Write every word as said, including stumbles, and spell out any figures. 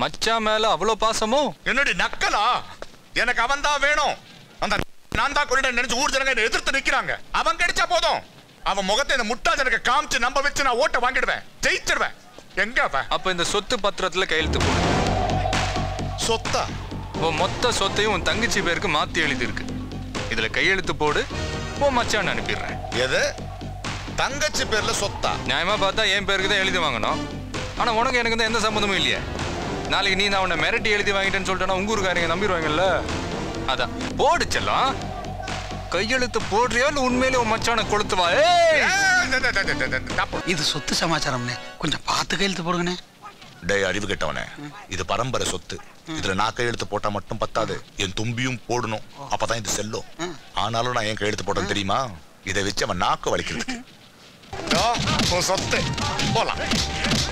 மச்சா மேல அவ்ளோ பாசமோ? என்னடி நக்கலா? எனக்கு அவன் தான் வேணும். அந்த நான் தான் கொள்ளையன் நினைச்சு ஊர் ஜனங்க என்ன எதிர்த்து நிக்கறாங்க. அவன் கடிச்சா போதும். அவன் முகத்தை இந்த முட்டா ஜனங்க காமிச்சு நம்ப வெச்சு நான் ஓட்ட வாங்கிடுவேன். ஜெயிச்சிடுவேன். எங்க அவன்? அப்ப இந்த சொத்து பத்திரத்துல கையெழுத்து போடு. சொத்தா? உன் மொத்த சொத்தையும் உன் தங்கச்சி பேருக்கு மாத்தி எழுதி இருக்கு. இதுல கையெழுத்து போடு. உன் மச்சான் அனுப்பிடுறேன். எது? தங்கச்சி பேர்ல சொத்தா? நியாயமா பார்த்தா என் பேருக்கு தான் எழுதி வாங்கணும். ஆனா உனக்கு எனக்கு தான் எந்த சம்பந்தமும் இல்லையே. நாளைக்கு நீ நான் உன்னை மிரட்டி எழுதி வாங்கிட்டேன்னு சொல்லிட்டேன்னா உங்க ஊருக்காரங்க நம்பிடுவாங்கல்ல. அதான் போடுச்செல்லாம் கையெழுத்து போடுறியா இல்லை உண்மையிலே உன் மச்சான கொளுத்துவா? இது சொத்து சமாச்சாரம்னே, கொஞ்சம் பார்த்து கையெழுத்து போடுங்கண்ணே. டே அறிவு கெட்டவனே, இது பரம்பரை சொத்து. இதுல நான் கையெழுத்து போட்டா மட்டும் பத்தாது, என் தும்பியும் போடணும். அப்பதான் இது செல்லும். ஆனாலும் நான் ஏன் கையெழுத்து போட்டேன்னு தெரியுமா? இதை வச்சு அவன் நாக்கு வலிக்கிறதுக்கு. சொத்து போலாம்.